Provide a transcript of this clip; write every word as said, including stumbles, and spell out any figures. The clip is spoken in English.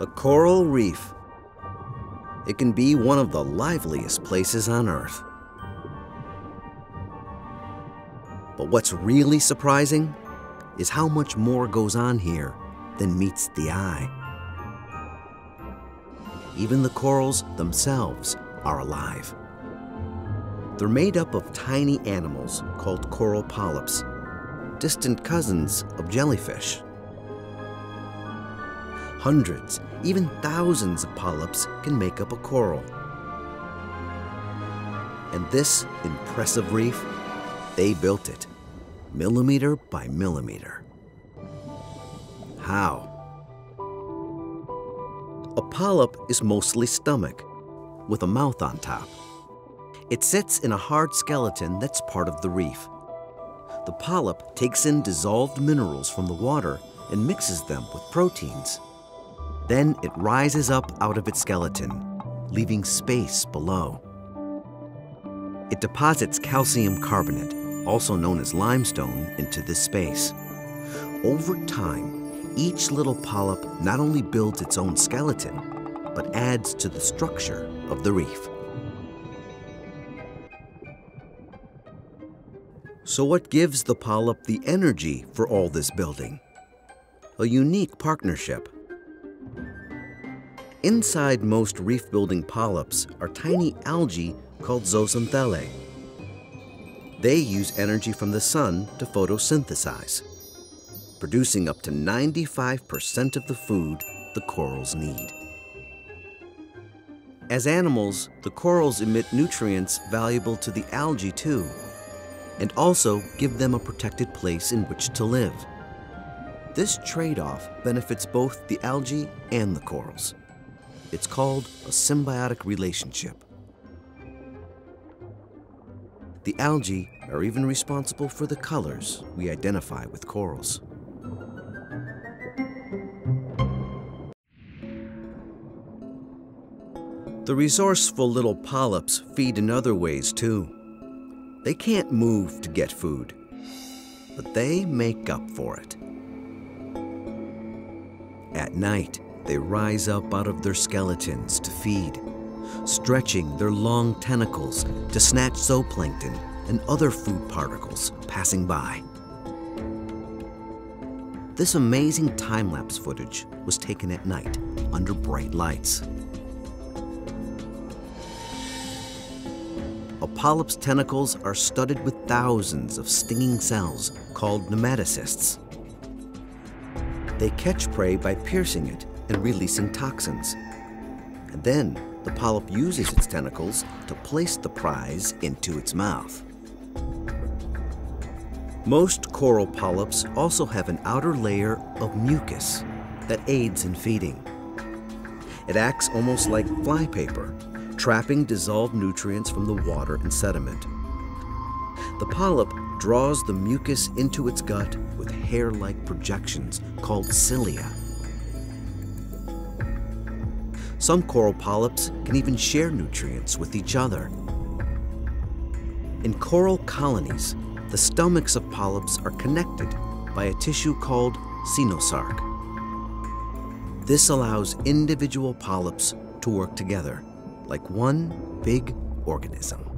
a coral reef. It can be one of the liveliest places on Earth. But what's really surprising is how much more goes on here than meets the eye. Even the corals themselves are alive. They're made up of tiny animals called coral polyps, distant cousins of jellyfish. Hundreds, even thousands of polyps can make up a coral. And this impressive reef, they built it, millimeter by millimeter. How? A polyp is mostly stomach, with a mouth on top. It sits in a hard skeleton that's part of the reef. The polyp takes in dissolved minerals from the water and mixes them with proteins. Then it rises up out of its skeleton, leaving space below. It deposits calcium carbonate, also known as limestone, into this space. Over time, each little polyp not only builds its own skeleton, but adds to the structure of the reef. So what gives the polyp the energy for all this building? A unique partnership. Inside most reef-building polyps are tiny algae called zooxanthellae. They use energy from the sun to photosynthesize, producing up to ninety-five percent of the food the corals need. As animals, the corals emit nutrients valuable to the algae too, and also give them a protected place in which to live. This trade-off benefits both the algae and the corals. It's called a symbiotic relationship. The algae are even responsible for the colors we identify with corals. The resourceful little polyps feed in other ways too. They can't move to get food, but they make up for it. At night, they rise up out of their skeletons to feed, stretching their long tentacles to snatch zooplankton and other food particles passing by. This amazing time-lapse footage was taken at night under bright lights. A polyp's tentacles are studded with thousands of stinging cells called nematocysts. They catch prey by piercing it and releasing toxins. And then the polyp uses its tentacles to place the prize into its mouth. Most coral polyps also have an outer layer of mucus that aids in feeding. It acts almost like flypaper, trapping dissolved nutrients from the water and sediment. The polyp draws the mucus into its gut with hair-like projections called cilia. Some coral polyps can even share nutrients with each other. In coral colonies, the stomachs of polyps are connected by a tissue called cenosarc. This allows individual polyps to work together, like one big organism.